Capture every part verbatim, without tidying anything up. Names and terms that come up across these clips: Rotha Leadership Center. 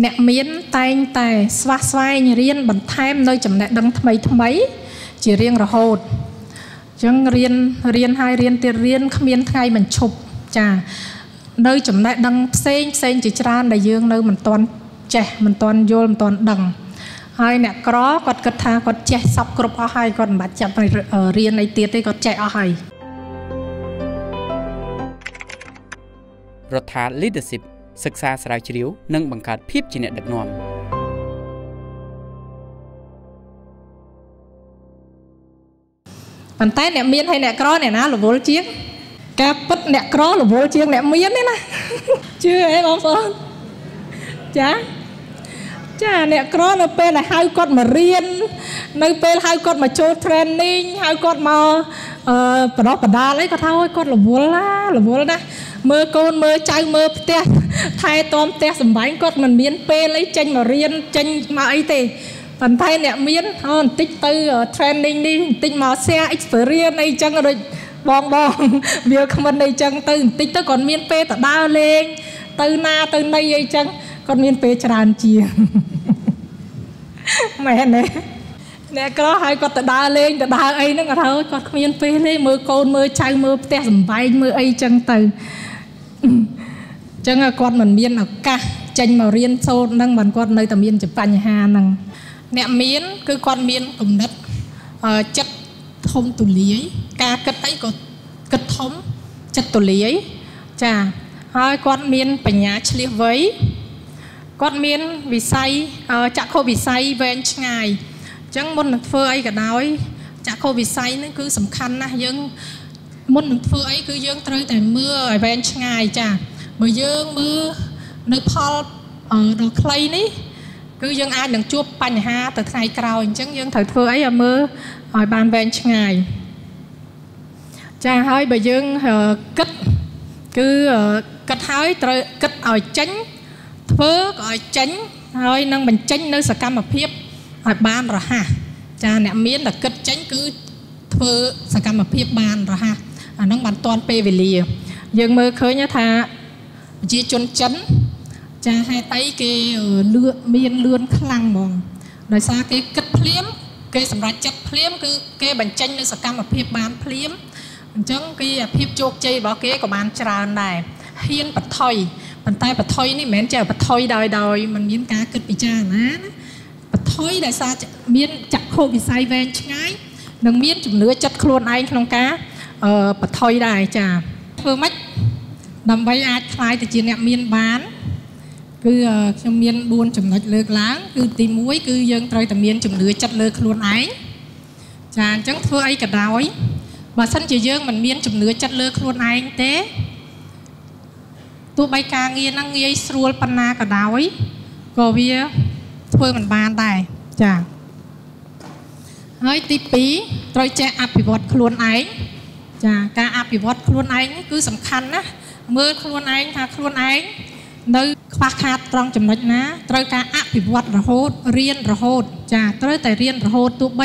เนี่ยมีนแตงแต่สวาสวยเรียนบันเทิงโดยจำแนกดังทำไมทำไมจีเรียนระหดจังเรียนเรียนให้เรียนเตียเรียนขมิ้นไทยมันฉุบจ้าโดยจำแนกดังเซ็งเซ็งจีจานได้ยังโดยมันตอนเจมันตอนโยมตอนดังให้เนี่ยกรอกดกระทากดเจซับกรบเอาให้ก่อนบัดจับไปเรียนในเตียได้กดเจเอาให้รัฐา leadership ศึกษาสายเฉลียวนั่งบังคับพิบจีเนตดักนอมปันใต้เนี่ยเมียนให้เนี่ยกรอเนี่ยนะหลวงพ่อเชียงแกปุ๊บเนี่ยกรอหลวงพ่อเชียงเนี่ยเมียนเนี่ยนะชื่อไอ้บางคนจ้าจ้าเนี่ยกรอเนี่ยเป็นอะไรให้กดมาเรียนเนี่ยเป็นให้กดมาโชว์เทรนนิ่งให้กดมาเอ่อปนอปดาเลยก็เท่าให้กดหลวงพ่อละหลวงพ่อนะเมื่อโกนเมื่อใจเมื่อเตะไทยตอมเตะสมัยก็มันเมียนเปเลยจังมาเรียนจังมาไอเตะปันไทยเนี่ยเมียนอ๋อติ๊กเตอร์เทรนนิ่งนี่ติ๊กมาเสียเอ็กซ์เพรียนในจังอะไรบองบองเบียร์คำมันในจังเตอร์ติ๊กเตอร์ก่อนเมียนเปแต่ดาวเลงเตอร์นาเตอร์ในไอจังก่อนเมียนเปจานเจียแม่เนี่ยเนี่ยก็ให้ก็แต่ดาวเลงแต่ดาวไอนั่นก็เท่าก็เมียนเปเลยเมื่อโกนเมื่อใจเมื่อเตะสมัยเมื่อไอจังเตอร์จังก่อนมันเมียนเอากะจังมาเรียนโซนนั่งมันก่อนในแต่เมียนจะปัญหานั่งเนี่ยเมียนคือก่อนเมียนกลุ่มนัดจัดทมตุลีกะกระต่ายก็กระทมจัดตุลีจ้าให้ก่อนเมียนปัญญาเฉลี่ยไว้ก่อนเมียนวิสัยจักรโควิสัยเว้นไงจังมุนเฟย์กับน้อยจักรโควิสัยนั่นคือสำคัญนะยังมุนเฟย์คือยังเตยแต่เมื่อเว้นไงจ้าเมื่อยังมือในพอดอกไคลนี่คือยังอ่านหนังจูบปัญหาแต่ไงกล่าวจังยังถอยเฟื่อยมืออ่อยบานเวนชงายจะให้เมื่อยังกึศคือกึศให้เตยกึศอ่อยจังเฟื่อยอ่อยจังให้นั่งบรรจังในสกัมเพียบอ่อยบานหรอฮะจะเนี่ยเมียนแต่กึศจังคือเฟื่อยสกัมเพียบบานหรอฮะนั่งบรรตอนเปวิลียังมือเคยเนี่ยท่าจีจนจันจะให้ไตเกเลือดเมียนเลือนคลังมองโดยซาเกกัดเพลี้ยมเกสำหรับจัดเพลี้ยมคือเกบัญชันในสกัมแบบเพียบบานเพลี้ยมจังเกเพียบโจกใจบอกเกกับบานจราได้เฮียนปัดถอยปัดใต้ปัดถอยนี่เหม็นเจ้าปัดถอยดอยดอยมันเมียนกาเกิดปีจ้านะปัดถอยโดยซาเมียนจับโควิดไซเวนง่ายหนึ่งเมียนจุ่มเนื้อจัดโคลนไอขนมกาปัดถอยได้จ้าเพื่อมัดนำใบอาคลายแต่จีเนี่ยเมียนบานคือเมียนบุญจำนวนเลือกล้างคือตีมุ้ยคือยังไตรแต่เมียนจำเนื้อจัดเลือกครัวไหนจานจังเพื่อไอ้กระดอยมาสั้นจีเยอะมันเมียนจำเนื้อจัดเลือกครัวไหนเต้ตัวใบกางเงี้ยนั่งเงี้ยสรัวปนากระดอยก็เวียเพื่อมันบานได้จ้าเฮ้ยตีปีไตรแจอภิวัตครัวไหนจ้าการอภิวัตครัวไหนนี่คือสำคัญนะเมื่อครัวไหนค่ะครัวไหนในคลาสขาดตรองจำนวนนะตรการอภิวัตระโหดเรียนระโหดจ้าตรแต่เรียนระโหดตัวใบ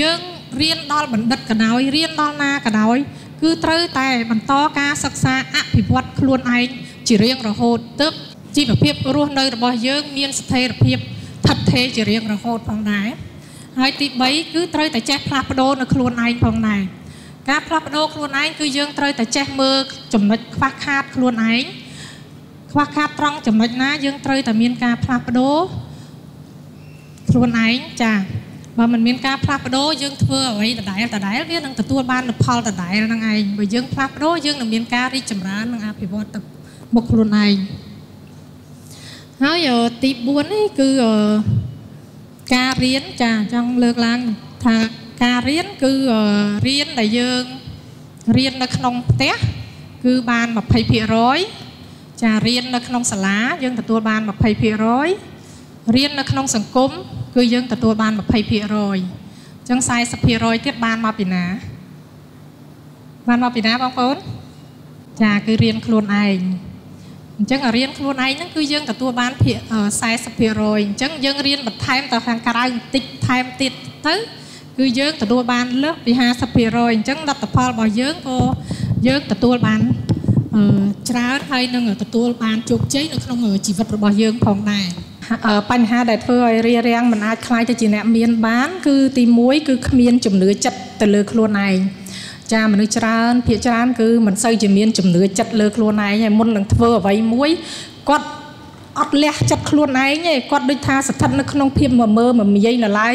ยังเรียนดอลบันดัดกระดอยเรียนดอลนากระดอยคือตรแต่บันตอการศึกษาอภิวัตครัวไหนจีเรียนระโหดเติบจีบเพียบร่วมในระบบยังเมียนสเตระเพียบทัดเทจีเรียนระโหดของไหนไอติใบคือตรแต่แจ็คพลาปโดนครัวไหนของไหนการพลัดโดครัวไหนคือยังเตยแต่แจมือจำนวนควักขาดครัวไหนควักขาดตรองจำนวนนะยังเตยแต่มีการพลัดโดครัวไหนจ้ะว่ามันมีการพลัดโดยังเพื่อไว้แต่ได้แต่ได้เรื่องนั้นแต่ตัวบ้านแต่พอแต่ได้แล้วนั่งไงไปยังพลัดโดยังมีการริจมร้านนั่งอาภิวัตตบกครัวไหนแล้วอยู่ตีบุญนี่คือการเรียนจ้ะจังเลิกล้างทางการเรียนคือเรียนแต่ยังเรียนในขนมเตะคือบานแบบไผ่ผีร้อยจะเรียนในขนมสลายังแต่ตัวบานแบบไผ่ผีร้อยเรียนในขนมสังคมคือยังแต่ตัวบานแบบไผ่ผีร้อยจังไซส์ผีร้อยเทียบบานมาปีนาบานมาปีนาบางคนจะคือเรียนครัวไอจังเรียนครัวไอนั่นคือยังแต่ตัวบานผีไซส์ผีร้อยจังยังเรียนแบบไทม์แต่ทางการอังติดไทม์ติดตื้อคือเยอะแต่ตัวบานเลิกปีหาสปีรอยจังดับแต่พอบอกเยอะก็เยอะแต่ตัวบานเออชราไทยนั่งแต่ตัวบานจุกใจนั่งขนมจีบวัดบอกเยอะของนาย ปัญหาใดเพื่อเรียเรียงมันอาจคล้ายจะจีนเมียนบ้านคือตีมุ้ยคือเมียนจุ่มเนื้อจัดแต่เลือกโลนายจ้ามันนึกจานเพียจานคือมันใส่จีเมียนจุ่มเนื้อจัดเลือกโลนายไงมันหลังเพื่อไว้มุ้ยก็อัดเลี้ยจัดโลนายไงก็ด้วยท่าสัตว์นักน้องเพียมมาเมื่อมันมีเยอะหลาย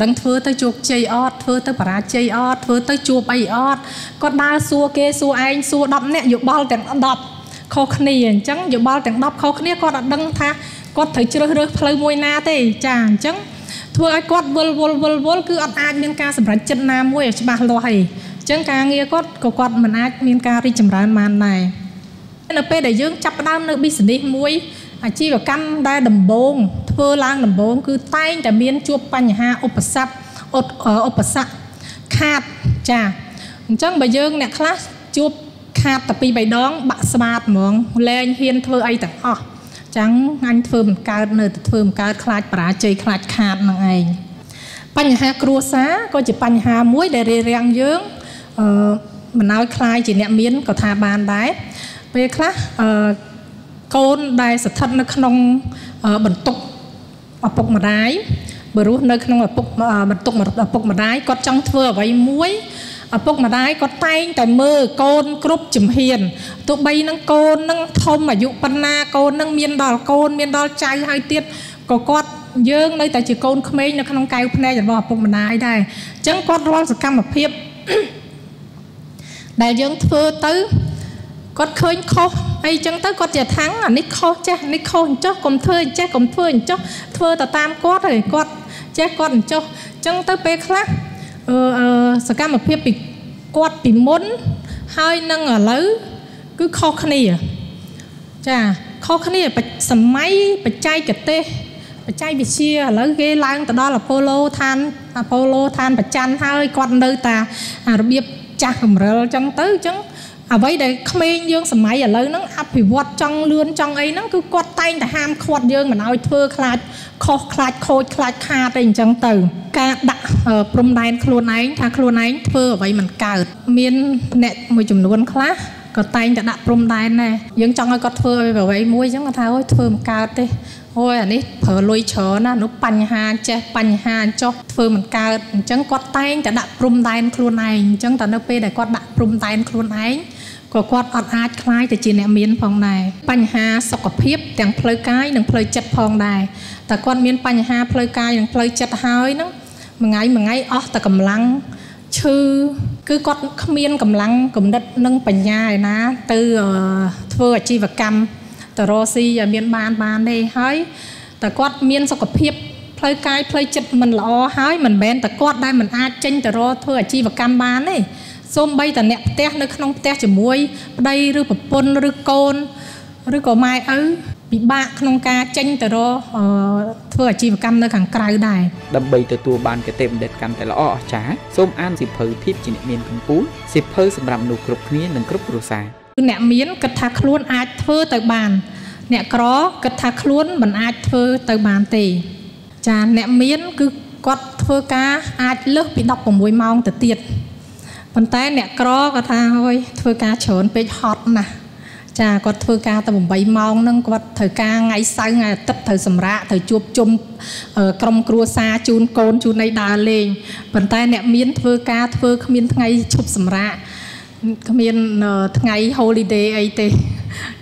ดังเพื่อตะจุกใจอดเพื่อตะปราใจอดเพื่อตะจูไปอดก็ได้ซัวเกซัวไอซัวดับเนี่ยอยู่บ้านแต่ดับเขาขณีจังอยู่บ้านแต่ดับเขาขณีก็ดังท่าก็ถือเชื่อเรื่องพลอยมวยนาเตจางจังทัวไอ้ก็วอลวอลวอลวอลคืออัดอัดมีการสำหรับจันนามวยฉบับลอยจังการเงี้ยก็ก็ก็มันอัดมีการริจมรานมันในนักเปย์ได้ยื่นจับด้ามนักบิสเนสมวยอาชีพแบบกันได้ดำบงทัวล้างดำบงคือไต่แต่เมียนจัวปัญหาอุปสรรคอดอุปสรรคขาดจ้าจังไปยื่นเนี่ยคลาสจัวขาดแต่ปีใบดองบักสมาร์ทมองแรงเฮียนทัวไอ้แต่อ๋อจังอันเฟิมการเนื้อเฟิมการคลาดปราใจคลาดขาดนั่งไงปัญหาครัวซะก็จะปัญหามวยได้เรียงเยอะมันเอาคลายจีเนียมีนก็ทาบานได้ไปคละโกนได้สัทธนักนงบรรทุกมาปกมาได้บรรลุนักนงมาปกบรรทุกมาปกมาได้ก็จังเฟิมไว้มวยปกมาได้ก็ไต่แต่มือโกนกรุบจุ่มเฮียนตัวใบนั่งโกนนั่งทมอายุปัญนาโกนนั่งเมียนดอลโกนเมียนดอลใจไฮเทียนก็กอดเยื่อเลยแต่จีโกนขมิ้นนะขนมไก่พนันจะบอกปกมาได้ได้จังกอดร้อนสักคำแบบเพียบได้เยื่อเพื่อตื้อกอดเคยคอไอ้จังตื้อกอดจะทั้งอ่ะนิคอแจ๊นิคอเจ้ากลมเธอแจ๊กลมเธอเจ้าเธอแต่ตามกอดเลยกอดแจ๊กอดเจ้าจังตื้อเป๊ะครับเออเออสกัดมาเพียบปีกอดปีม้นให้นั่งอ่ะเลื้อก็ข้อขณีอ่ะจ้าข้อขณีไปสมัยไปใจกระเตะไปใจไปเชียแล้วเกล้างแต่ดอละโปโลทานโปโลทานไปจันให้กอดเลยแต่ระเบียบจักรเราจังตื้อจังเอาไว้ได้เขมรยื่นสมัยอ่ะเลื้อนั่งอับผิววัดจังเลือนจังไอ้นั่งก็กอดไต่แต่ห้ามขวดยื่นเหมือนเอาเธอคลาดคอคลาดโคดคลาดคาแต่จังตื้อการดักปรุงได้ครัวไหนถ้าครัวไหนเพื่อไว้มันเกิดเมียนเน็ตมวยจุ่มนวลคลาก็ไต่จะดักปรุงได้แน่ยังจังก็เพื่อไว้มวยจังก็เท้าเพื่อมันเกิดเต้โอ้ยอันนี้เผลอลอยเฉานะนุปัญหาเจ้ปัญหาเจ้าเพื่อมันเกิดจังก็ไต่จะดักปรุงได้ครัวไหนจังแต่เนื้อเปย์แต่ก็ดักปรุงได้ครัวไหนก็กอดอัดอัดคล้ายแต่จีเนเมียนพองได้ปัญหาสกปรกอย่างเพลย์กายอย่างเพลย์จัดพองได้แต่กอดเมียนปัญหาเพลย์กายอย่างเพลย์จัดหายนั่งมันไงมันไงอ๋อแต่กำลังชื่อคือกอดเมียนกำลังกำลังนั่งปัญญาเลยนะตือเทอร์จีวกรรมแต่โรซี่เมียนบานบานได้หายแต่กอดเมียนสกปรกเพลย์กายเพลย์จัดมันละอ๋อหายมันแบนแต่กอดได้มันอาเจนแต่โรเทอร์จีวกรรมบานได้ส้มใบแต่เน็บเตะในขนมเตะจมูกได้หรือแบบปนหรือโกนหรือก็ไม้เอ้ยปีบ้าขนมกาเจนแต่รอเพื่อจีบกันในขังกลายได้ดับใบตัวตัวบานกระเต็มเด็ดกันแต่ละอ้อจ๋าส้มอันสิบเพอทิพย์จีเนเมียนกังปูสิบเพอสำหรับหนูกรุบนี้หนึ่งกรุบกระสายคือเนเมียนกระทะคล้วนอาจเพื่อเตะบานเนกร้อกระทะคล้วนมันอาจเพื่อเตะบานตีจ๋าเนเมียนคือกอดเพื่อกาอาจเลิกปีดอกผมวยมองแต่เตียดปันแต่เนี่ยกรอกระทาเฮ้ยเธอกาเฉินไปฮอตนะจ้าก็เธอกาแต่ผมใบมองนั่งก็เธอกาไงใส่ไงตัดเธอสำระเธอจูบจุ่มกลมกลัวซาจูนโกนจูนในดาเลงปันแต่เนี่ยมีนเธอกาเธอขมิ้นไงชุบสำระขมิ้นไงฮอลิเดย์ไอเต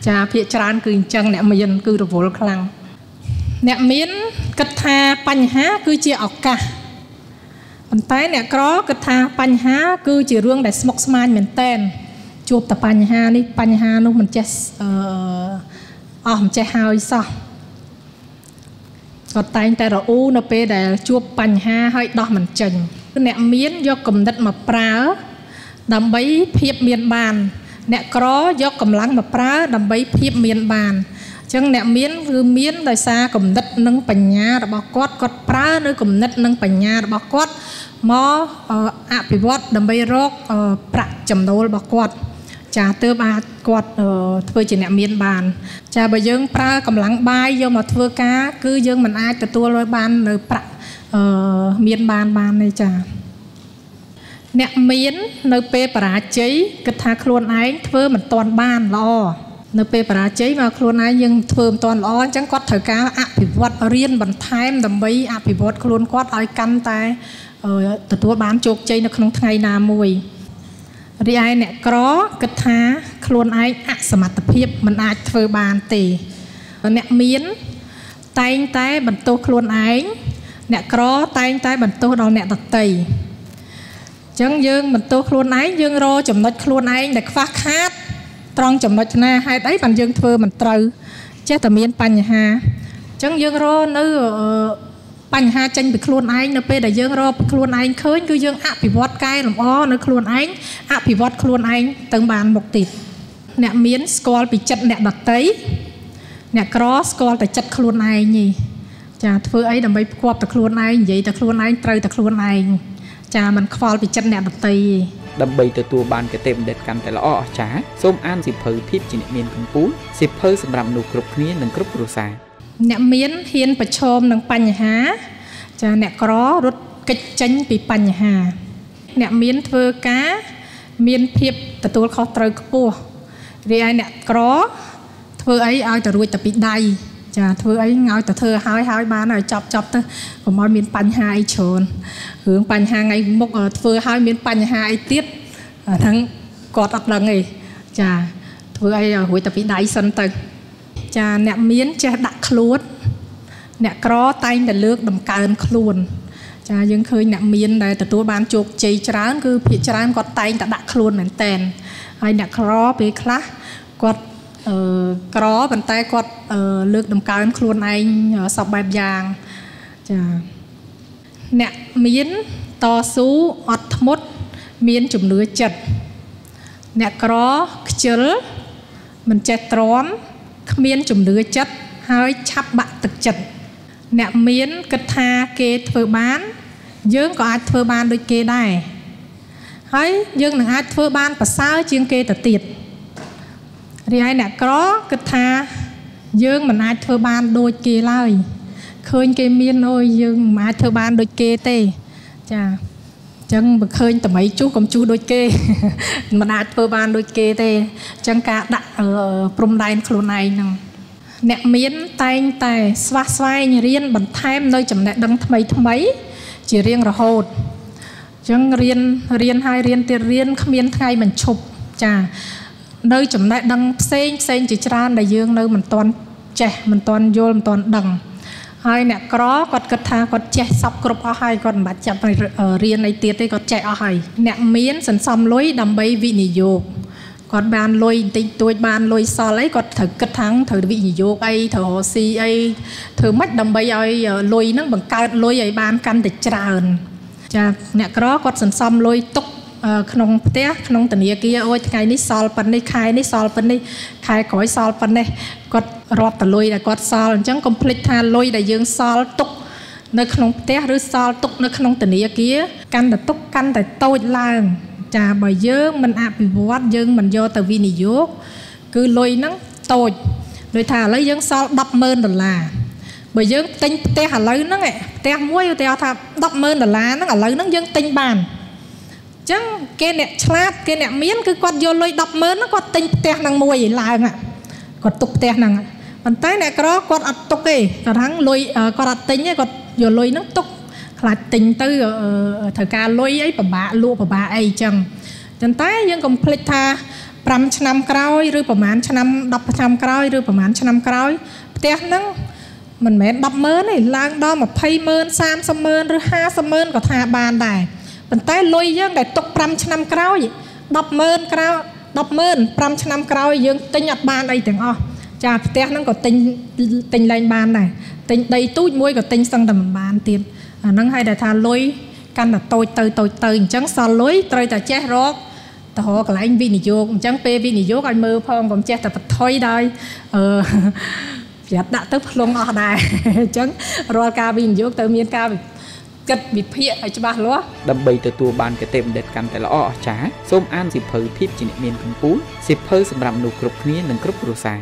จ้าพิจารณ์คือจังเนี่ยมีนคือระโวลคลังเนี่ยมีนกระทาปัญหาคือเจียออกกะปัญหาเนี่ยกรอกระทาปัญหาคือจีเรื่องแต่สมกสมานเหมือนเต้นจูบแต่ปัญหานี่ปัญหาโน้มันจะเอ่ออ๋อมันจะหายซะก็แต่แต่เราอู้นะเป้แต่จูบปัญหาให้ดอกมันจริงคือเนี่ยเมียนยกกำลังมาปราดับใบเพียบเมียนบานเนี่ยกรอยกกำลังมาปราดับใบเพียบเมียนบานจังเนี่ยเมียนคือเมียนโดยสารกำนัดนังปัญญาระบอกกอดกอดปลาหรือกำนัดนังปัญญาระบอกกอดหมออภิวัตดำไปโรคประจำโนระบอกกอดจ่าเติมอากอดเพื่อจีเนี่ยเมียนบานจ่าใบยื่นปลากำลังใบยื่นมาเพื่อก้าคือยื่นมันอายแต่ตัวลอยบานเลยประเมียนบานบานเลยจ่าเนี่ยเมียนเลยเปรปราจีกระทาครัวไอ้เพื่อมันตอนบ้านรอ ในเปปราเจมาโครนายยังเพิ่มตอนอ้อนจังก็เถกาอภิวัตเรียนบันทายมันดำไปอภิวัตโครนก็อ้อยกันแต่แต่ตัวบ้านโจกใจในขนมไทยนามวยเรียเนี่ยกรอกระทะโครนไออะสมัติเพียบมันอาจเฟอบานตีเนี่ยเมียนไตไตบรรโตโครนไอเนี่ยกรอไตไตบรรโตเราเนี่ยตัดตีจังยังบรรโตโครนไอยังรอจำนวนโครนไอเด็กฟักฮัดตรองจำนวนนาให้ได้บรรยังเฟอมันเตอเจ้าแต่เมียนปัญหาจังยังรอเนื้อปัญหาจังไปโครนไอเนเปได้ยังรอโครนไอเขินก็ยังอภิวัตกายลำอ้อเนื้อโครนไออภิวัตโครนไอตั้งบานบกติดเนี่ยเมียนสกอลไปจัดเนี่ยตัดตีเนี่ยกรอสกอลแต่จัดโครนไอนี่จ้าเพื่อไอ้ดำไปควบแต่โครนไอใหญ่แต่โครนไอเตยแต่โครนไอจ้ามันควอลไปจัดเนี่ยตัดตีดำไปตัวตัวบานกระเต็มเด็ดกันแต่ละอ้อจ้าส้มอันสิบเพอทิพย์จินเมียนคุณปูสิบเพอสำหรับหนูกรุบนี้หนึ่งกรุบกระสาเนี่ยเมียนเฮียนประชมหนังปัญหาจ้าเนี่ยกรอรถกระจังไปปัญหาเนี่ยเมียนเพื่อก้าเมียนเพียบแต่ตัวเขาเตยกปูเรียเนี่ยกรอเธอไอ้เอาแต่รวยแต่ปิดได้จ้าเธอไอ้เงาแต่เธอหายหายมาหน่อยจับจับเธอผมเอาเมียนปัญหาไอ้ชนหึงปัญหาไงมุกเธอหายเมียนปัญหาไอ้เตี้ยทั้งกอดอับหลังไงจ้าเธอไอ้รวยแต่ปิดได้สันตึงจ้าเนี่ยเมียนจะดักครูดเนี่ยกรอไตแต่เลือกดำการครูนจ้ายังเคยเนี่ยเมียนได้แต่ตัวบ้านโจกใจจานคือผิดจานกอดไตแต่ดักครูนเหมือนแตนไอ้เนี่ยกรอไปคละกอดกรอบันไตก็เลือกดำการครูนไอสอบแบบยางจ้าเนี่ยมีนต่อสู้อัดมดมีนจุ่มเนื้อจัดเนี่ยกรอเจลมันจะตรอมมีนจุ่มเนื้อจัดหายชับบะตึกจัดเนี่ยมีนกระทาเกตเฟอร์บานยืงก็อาจเฟอร์บานโดยเกได้หายยืงหนึ่งอาจเฟอร์บานปัสสาวะจึงเกตติดเรียเนี่ยกรอกระทายืงมันอาจเธอบานโดยเกลเลยเคยเกมีนโอยยืงมาเธอบานโดยเกเตจ้าจังเคยแต่ไม่จู้กับจู้โดยเกมันอาจเธอบานโดยเกเตจังกะดักเอ่อปรุงได้โครนไอนั่งเนี่ยมีนไตไตสวาสวยเรียนบันไทม์เลยจำแนกดังทำไมทำไมจีเรียงระโหดจังเรียนเรียนไฮเรียนเตเรียนเขมีนไทยมันฉุบจ้าnơiจุดดังเซ็งเซ็งจีจานได้ยืงเลยมันตอนเจมันตอนโยมตอนดังไอเนี่ยกรอกดกระทากดเจซับกรบเอาไฮกดบัดจับเรียนในเตี้ยได้กดเจเอาไฮเนี่ยเมียนสันซอมลอยดำใบวินิโยกกดบานลอยติดตัวบานลอยซอไลกดถือกระทั่งถือวินิโยกไอถือซีไอถือมัดดำใบไอลอยนั่งบังการลอยไอบานกันแต่จานจ้าเนี่ยกรอกดสันซอมลอยตกขนมเตี้ยขนมตะเนียกี้โอ้ยไงนี่ซอลปันนี่ไข่นี่ซอลปันนี่ไข่ก๋อยซอลปันนี่กดรอบตะลุยแต่กดซอลจังคอมพลีททานลุยแต่ยืงซอลตุกในขนมเตี้ยหรือซอลตุกในขนมตะเนียกี้กันแต่ตุกกันแต่โตล่างจ่าบ่อยยืงมันอาบิวัดยืงมันโยแต่วินิยกคือลุยนั่งโตโดยถ้าเลยยืงซอลดับเมินดอลลาร์บ่อยยืงติงเตี้ยหาเลยนั่งไงเตี้ยม้วยเตี้ยถ้าดับเมินดอลลาร์นั่งหาเลยนั่งยืงติงบานจังแกเนี่ยฉลาดแกเนี่ยเมียนคือกอดโยนลอยดับเมินแล้วกอดติงเตะนางมวยลายอ่ะกอดตุกเตะนางปันใต้เนี่ยกรอกอดอัดตุกเอ้กระทั่งลอยกอดติงเนี่ยกอดโยนลอยน้ำตุกขลัดติงตื้อเถอะการลอยไอ้ปะบะลู่ปะบะไอ้จังจันใต้ยังคอมพลีททาปรำชนำกร้อยหรือประมาณชนำดับชนำกร้อยหรือประมาณชนำกร้อยเตะนั่งมันแม่ดับเมินไอ้ลางดอมแบบไพ่เมินสามสเมินหรือห้าสเมินก็ทาบานได้ปันใต้ลอยยังได้ตกปรำชนำกร้อยดับเมินกร้าวดับเมินปรำชนำกร้อยยังติงอัดบานไอ้ถึงอ๋อจ่าเตะนั่งก็ติงติงแรงบานได้ติงได้ตู้มวยก็ติงสังดำบานเตียนนั่งให้ได้ทานลอยกันแต่โตเตยโตเตยจังสอนลอยเตยแต่แจ๊รอกแต่หอกหลายวินิโยกจังเปวินิโยกไอ้มือพองผมแจ๊แต่ปัดถอยได้เอออย่าดักตึ๊บลงออกได้จังรอกาวินิโยกเตยมีนกากัดบิดเพี้ยไอ้เจ้าบ้าล้อดำไปแต่ตัวบานกระเต็มเด็ดกันแต่ละอ้อจ้าส้มอันสิบเพอทิพย์จินเมียนคุณปูสิบเพอสำหรับหนูกรุบนี้หนึ่งกรุบกระสา